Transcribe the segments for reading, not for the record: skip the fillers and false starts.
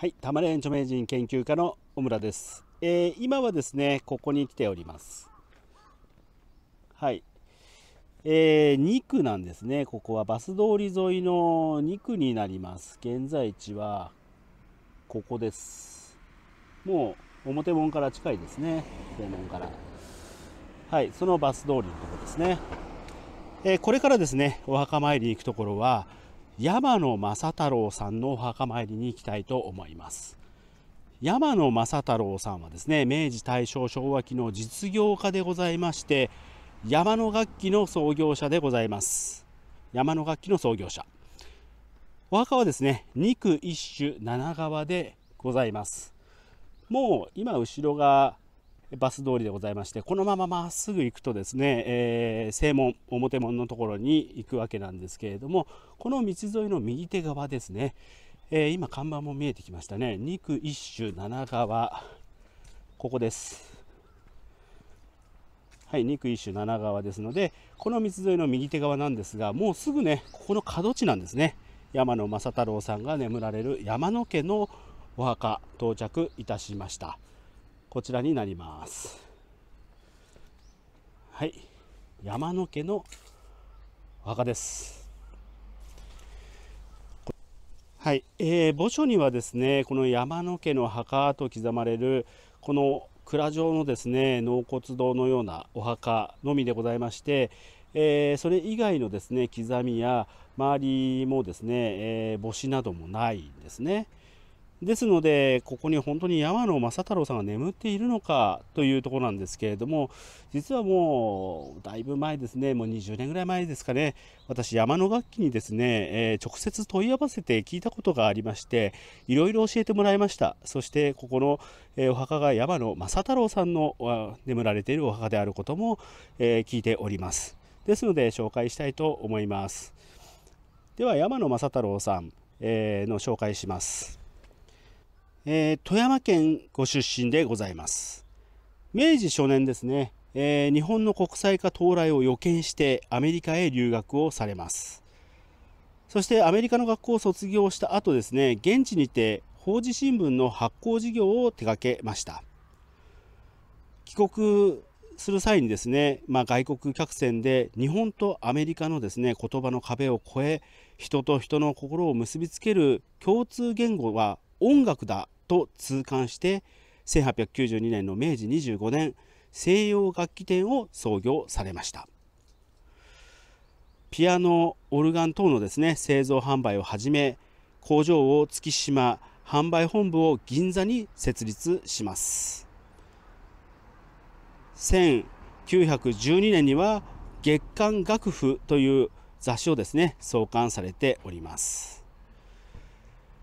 はい、玉霊著名人研究家の小村です。今はですね、ここに来ております。はい、2区なんですね。ここはバス通り沿いの2区になります。現在地はここです。もう表門から近いですね。正門から、はい、そのバス通りのところですね。これからですね、お墓参りに行くところは山野正太郎さんのお墓参りに行きたいと思います。山野正太郎さんはですね、明治大正昭和期の実業家でございまして、山野楽器の創業者でございます。山野楽器の創業者、お墓はですね2区1種7川でございます。もう今後ろがバス通りでございまして、このまままっすぐ行くとですね、正門、表門のところに行くわけなんですけれども、この道沿いの右手側ですね、今看板も見えてきましたね。2区1種7川、ここです。はい、2区1種7川ですので、この道沿いの右手側なんですが、もうすぐね、ここの角地なんですね。山野正太郎さんが眠られる山野家のお墓、到着いたしました。こちらになります。はい、山野家のお墓です。はい、墓所にはですね、この山野家の墓と刻まれるこの蔵状のですね、納骨堂のようなお墓のみでございまして、それ以外のですね刻みや周りもですね、墓誌などもないんですね。ですので、ここに本当に山野正太郎さんが眠っているのかというところなんですけれども、実はもうだいぶ前ですね、もう20年ぐらい前ですかね、私、山野楽器にですね、直接問い合わせて聞いたことがありまして、いろいろ教えてもらいました。そしてここのお墓が山野正太郎さんの眠られているお墓であることも聞いております。ですので紹介したいと思います。では山野正太郎さんの紹介します。富山県ご出身でございます。明治初年ですね、日本の国際化到来を予見してアメリカへ留学をされます。そしてアメリカの学校を卒業した後ですね、現地にて法事新聞の発行事業を手掛けました。帰国する際にですね、外国客船で日本とアメリカのですね言葉の壁を越え、人と人の心を結びつける共通言語は音楽だと痛感して、1892年の明治25年西洋楽器店を創業されました。ピアノ、オルガン等のですね製造販売をはじめ、工場を月島、販売本部を銀座に設立します。1912年には月刊楽譜という雑誌をですね創刊されております。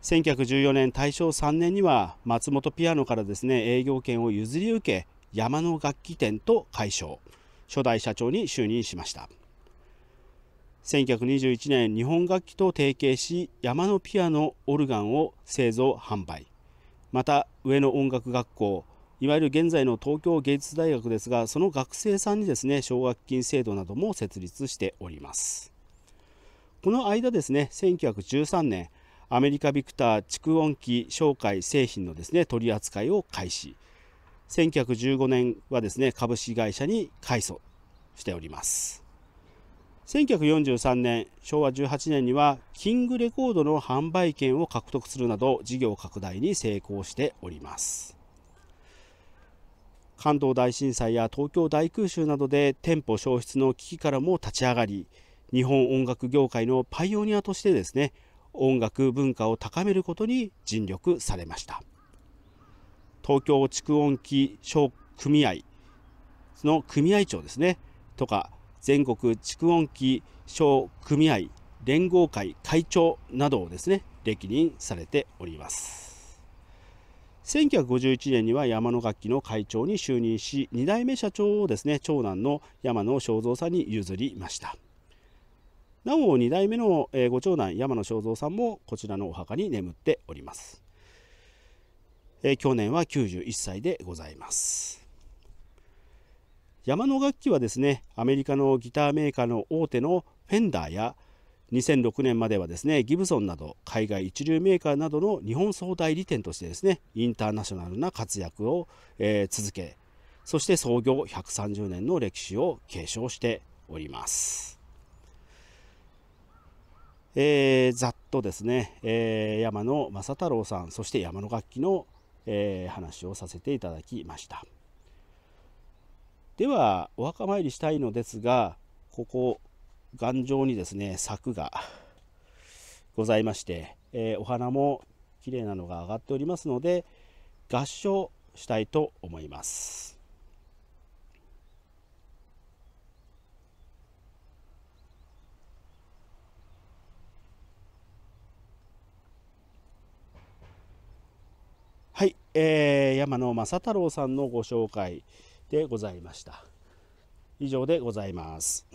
1914年大正3年には松本ピアノからですね営業権を譲り受け、山野楽器店と改称、初代社長に就任しました。1921年日本楽器と提携し、山野ピアノ、オルガンを製造販売、また上野音楽学校、いわゆる現在の東京芸術大学ですが、その学生さんにですね奨学金制度なども設立しております。この間ですね、1913年アメリカビクター蓄音機紹介製品のですね取り扱いを開始、1915年はですね株式会社に改組しております。1943年昭和18年にはキングレコードの販売権を獲得するなど事業拡大に成功しております。関東大震災や東京大空襲などで店舗消失の危機からも立ち上がり、日本音楽業界のパイオニアとしてですね音楽文化を高めることに尽力されました。東京蓄音機商組合の組合長ですねとか、全国蓄音機商組合連合会会長などをですね歴任されております。1951年には山野楽器の会長に就任し、2代目社長をですね長男の山野正蔵さんに譲りました。なお2代目のご長男山野正蔵さんもこちらのお墓に眠っております。去年は91歳でございます。山野楽器はですねアメリカのギターメーカーの大手のフェンダーや2006年まではですね、ギブソンなど海外一流メーカーなどの日本総代理店としてですね、インターナショナルな活躍を、続け、そして創業130年の歴史を継承しております。ざっとですね、山野正太郎さん、そして山野楽器の、話をさせていただきました。ではお墓参りしたいのですが、ここ頑丈にですね柵がございまして、お花も綺麗なのが上がっておりますので合掌したいと思います。はい、山野正太郎さんのご紹介でございました。以上でございます。